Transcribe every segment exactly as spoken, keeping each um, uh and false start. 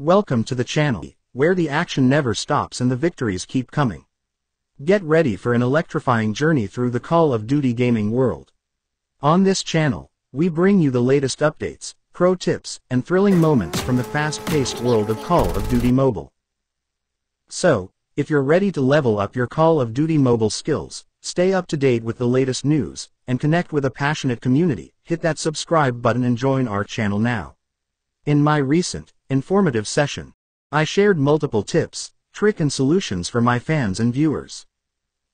Welcome to the channel, where the action never stops and the victories keep coming. Get ready for an electrifying journey through the Call of Duty gaming world. On this channel, we bring you the latest updates, pro tips, and thrilling moments from the fast-paced world of Call of Duty Mobile. So, if you're ready to level up your Call of Duty Mobile skills, stay up to date with the latest news, and connect with a passionate community, hit that subscribe button and join our channel now. In my recent, informative session, I shared multiple tips, tricks and solutions for my fans and viewers.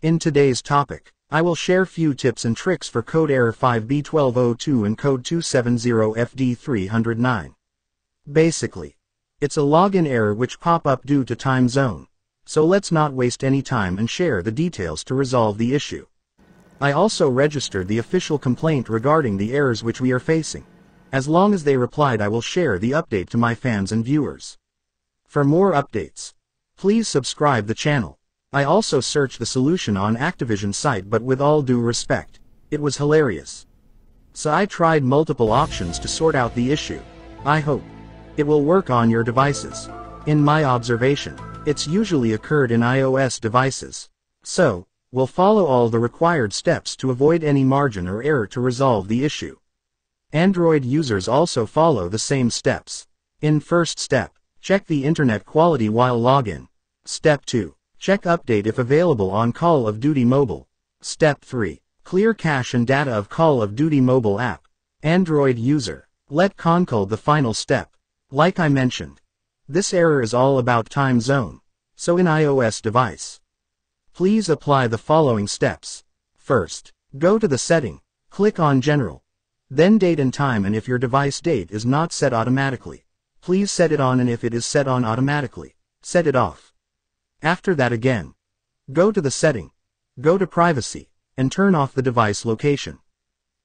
In today's topic, I will share few tips and tricks for code error five B twelve oh two and code two seven zero F D three oh nine. Basically, it's a login error which pop up due to time zone, so let's not waste any time and share the details to resolve the issue. I also registered the official complaint regarding the errors which we are facing. As long as they replied, I will share the update to my fans and viewers. For more updates, please subscribe the channel. I also searched the solution on Activision site, but with all due respect, it was hilarious. So I tried multiple options to sort out the issue. I hope it will work on your devices. In my observation, it's usually occurred in iOS devices. So, we'll follow all the required steps to avoid any margin or error to resolve the issue. Android users also follow the same steps. In first step, check the internet quality while login. Step two, check update if available on Call of Duty Mobile. Step three, clear cache and data of Call of Duty Mobile app. Android user, let conclude the final step. Like I mentioned, this error is all about time zone, so in iOS device, please apply the following steps. First, go to the setting, click on general. Then date and time, and if your device date is not set automatically, please set it on, and if it is set on automatically, set it off. After that again, go to the setting, go to privacy, and turn off the device location.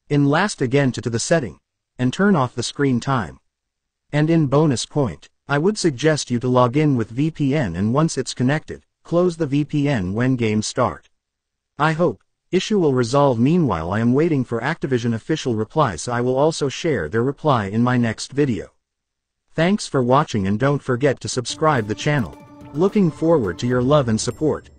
In last again to, to the setting, and turn off the screen time. And in bonus point, I would suggest you to log in with V P N, and once it's connected, close the V P N when games start. I hope issue will resolve. Meanwhile, I am waiting for Activision official reply, so I will also share their reply in my next video. Thanks for watching, and don't forget to subscribe the channel. Looking forward to your love and support.